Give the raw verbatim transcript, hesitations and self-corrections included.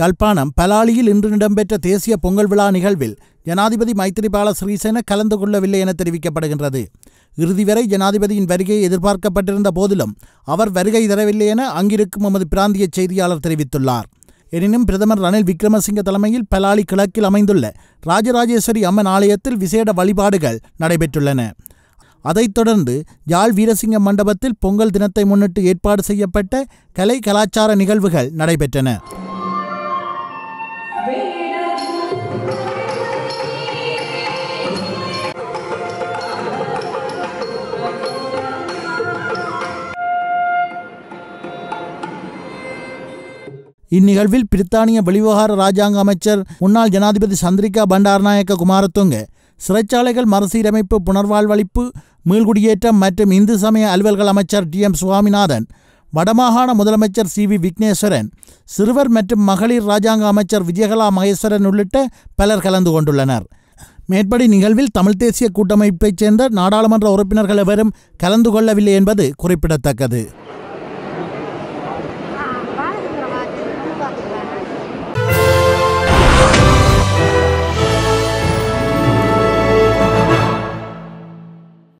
யாழ்ப்பாணம் பலாலியில் இன்று இடம்பெற்ற தேசிய பொங்கல் விழா நிகழ்வில் ஜனாதிபதி மைத்திரிபால சிறிசேன கலந்து கொள்ளவில்லை என தெரிவிக்கப்படுகின்றது. இறுதிவரை ஜனாதிபதியின் வருகையை எதிர்பார்க்கப்பட்டிருந்த போதிலும் அவர் வருகை தரவில்லை என அங்கிருக்கும் எமது பிராந்திய செய்தியாளர் தெரிவித்துள்ளார். எனினும் பிரதமர் ரணில் விக்ரமசிங்க தலைமையில் பலாலி கிழக்கில் அமைந்துள்ள ராஜராஜேஸ்வரி அம்மன் ஆலயத்தில் விசேட வழிபாடுகள் நடைபெற்றுள்ளன. அதைத் தொடர்ந்து யாழ் வீரசிங்க மண்டபத்தில் பொங்கல் தினத்தை முன்னிட்டு ஏற்பாடு செய்யப்பட்ட கலை கலாச்சார நிகழ்வுகள் நடைபெற்றன. இந்நிகழ்வில் பிரித்தானிய வெளிவகார இராஜாங்க அமைச்சர் முன்னாள் ஜனாதிபதி சந்திரிகா பண்டாரநாயக்க குமாரதுங்க சிறைச்சாலைகள் மறுசீரமைப்பு புனர்வாழ்வளிப்பு மீள்குடியேற்றம் மற்றும் இந்து சமய அலுவல்கள் அமைச்சர் டி எம் சுவாமிநாதன், வடமாகாண முதலமைச்சர் சி வி விக்னேஸ்வரன், சிறுவர் மற்றும் மகளிர் இராஜாங்க அமைச்சர் விஜயகலா மகேஸ்வரன் உள்ளிட்ட பலர் கலந்து கொண்டுள்ளனர். மேற்படி நிகழ்வில் தமிழ் தேசிய கூட்டமைப்பைச் சேர்ந்த நாடாளுமன்ற உறுப்பினர்கள் எவரும் கலந்து கொள்ளவில்லை என்பது குறிப்பிடத்தக்கது.